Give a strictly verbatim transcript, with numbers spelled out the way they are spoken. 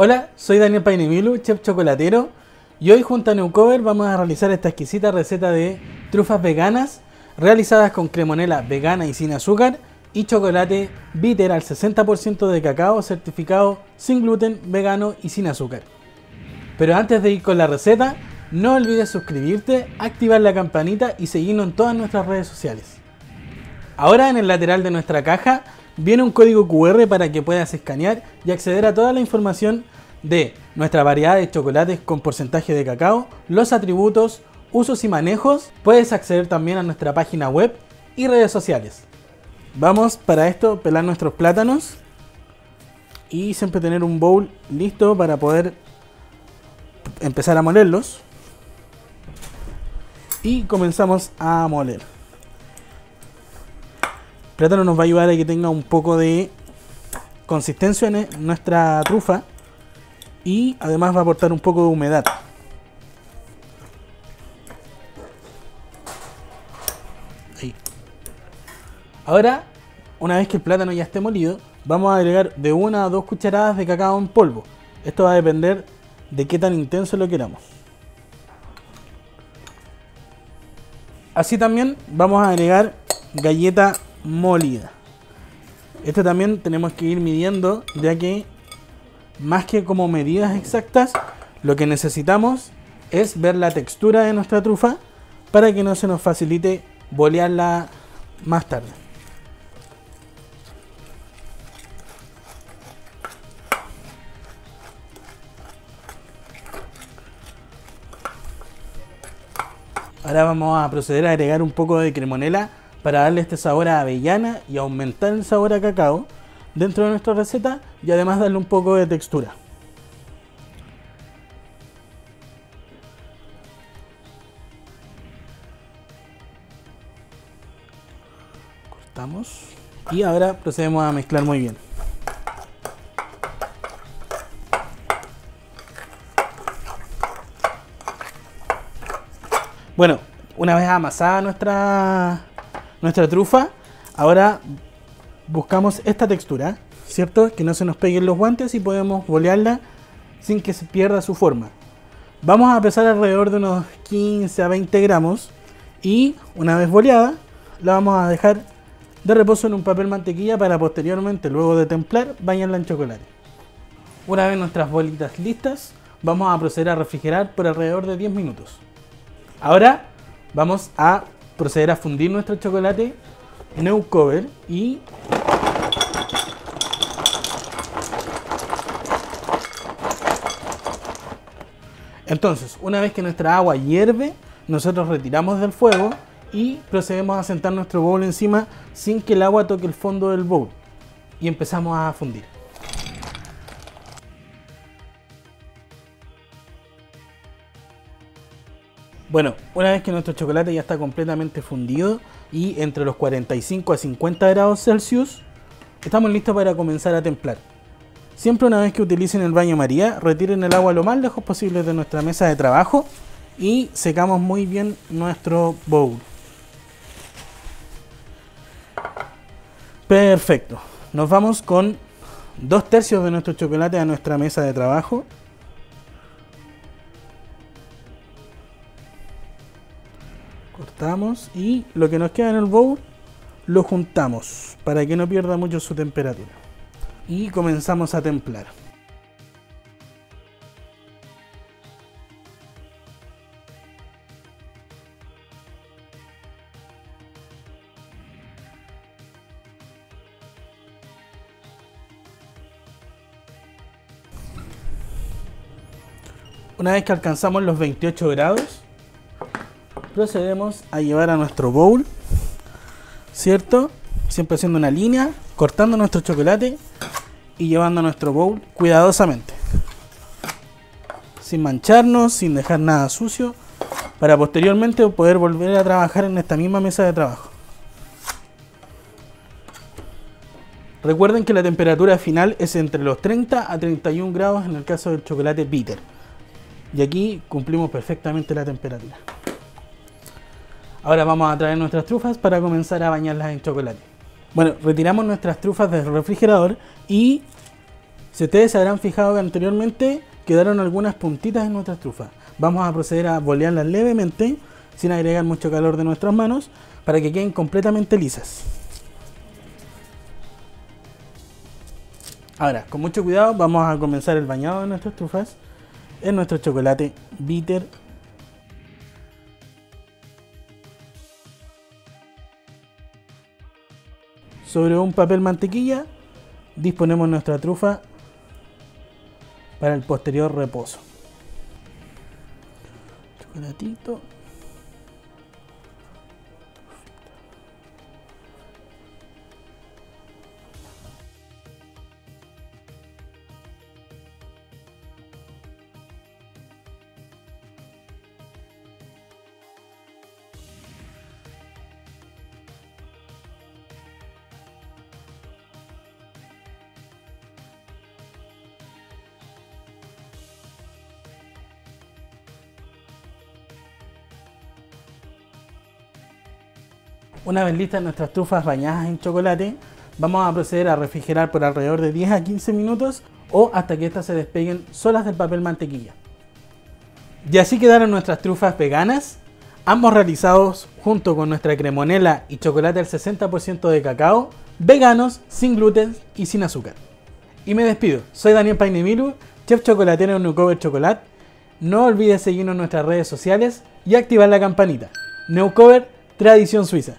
Hola, soy Daniel Painemilu, chef chocolatero, y hoy junto a Neucober vamos a realizar esta exquisita receta de trufas veganas realizadas con cremonela vegana y sin azúcar y chocolate bitter al sesenta por ciento de cacao certificado sin gluten, vegano y sin azúcar. Pero antes de ir con la receta, no olvides suscribirte, activar la campanita y seguirnos en todas nuestras redes sociales. Ahora en el lateral de nuestra caja viene un código cu erre para que puedas escanear y acceder a toda la información de nuestra variedad de chocolates con porcentaje de cacao, los atributos, usos y manejos. Puedes acceder también a nuestra página web y redes sociales. Vamos para esto pelar nuestros plátanos y siempre tener un bowl listo para poder empezar a molerlos. Y comenzamos a moler. El plátano nos va a ayudar a que tenga un poco de consistencia en nuestra trufa y además va a aportar un poco de humedad. Ahí. Ahora, una vez que el plátano ya esté molido, vamos a agregar de una a dos cucharadas de cacao en polvo. Esto va a depender de qué tan intenso lo queramos. Así también vamos a agregar galleta molida. Este también tenemos que ir midiendo, ya que más que como medidas exactas, lo que necesitamos es ver la textura de nuestra trufa para que no se nos facilite bolearla más tarde. Ahora vamos a proceder a agregar un poco de cremonela para darle este sabor a avellana y aumentar el sabor a cacao dentro de nuestra receta y además darle un poco de textura. Cortamos y ahora procedemos a mezclar muy bien. Bueno, una vez amasada nuestra Nuestra trufa, ahora buscamos esta textura, ¿cierto? Que no se nos peguen los guantes y podemos bolearla sin que se pierda su forma. Vamos a pesar alrededor de unos quince a veinte gramos y una vez boleada la vamos a dejar de reposo en un papel mantequilla para posteriormente, luego de templar, bañarla en chocolate. Una vez nuestras bolitas listas, vamos a proceder a refrigerar por alrededor de diez minutos. Ahora vamos a proceder a fundir nuestro chocolate Neucober y entonces, una vez que nuestra agua hierve, nosotros retiramos del fuego y procedemos a sentar nuestro bowl encima sin que el agua toque el fondo del bowl y empezamos a fundir. Bueno, una vez que nuestro chocolate ya está completamente fundido y entre los cuarenta y cinco a cincuenta grados Celsius, estamos listos para comenzar a templar. Siempre una vez que utilicen el baño María, retiren el agua lo más lejos posible de nuestra mesa de trabajo y secamos muy bien nuestro bowl. Perfecto, nos vamos con dos tercios de nuestro chocolate a nuestra mesa de trabajo. Cortamos y lo que nos queda en el bowl lo juntamos para que no pierda mucho su temperatura y comenzamos a templar. Una vez que alcanzamos los veintiocho grados, procedemos a llevar a nuestro bowl, ¿cierto? Siempre haciendo una línea, cortando nuestro chocolate y llevando a nuestro bowl cuidadosamente. Sin mancharnos, sin dejar nada sucio, para posteriormente poder volver a trabajar en esta misma mesa de trabajo. Recuerden que la temperatura final es entre los treinta a treinta y uno grados en el caso del chocolate bitter. Y aquí cumplimos perfectamente la temperatura. Ahora vamos a traer nuestras trufas para comenzar a bañarlas en chocolate. Bueno, retiramos nuestras trufas del refrigerador y Si ustedes se habrán fijado que anteriormente quedaron algunas puntitas en nuestra estufa, vamos a proceder a bolearlas levemente sin agregar mucho calor de nuestras manos para que queden completamente lisas. Ahora, con mucho cuidado vamos a comenzar el bañado de nuestras trufas en nuestro chocolate bitter. Sobre un papel mantequilla disponemos nuestra trufa para el posterior reposo. Chocolatito. Una vez listas nuestras trufas bañadas en chocolate, vamos a proceder a refrigerar por alrededor de diez a quince minutos o hasta que estas se despeguen solas del papel mantequilla. Y así quedaron nuestras trufas veganas, ambos realizados junto con nuestra cremonela y chocolate al sesenta por ciento de cacao, veganos, sin gluten y sin azúcar. Y me despido, soy Daniel Painemilu, chef chocolatero en Neucober Chocolat. No olvides seguirnos en nuestras redes sociales y activar la campanita. Neucober, tradición suiza.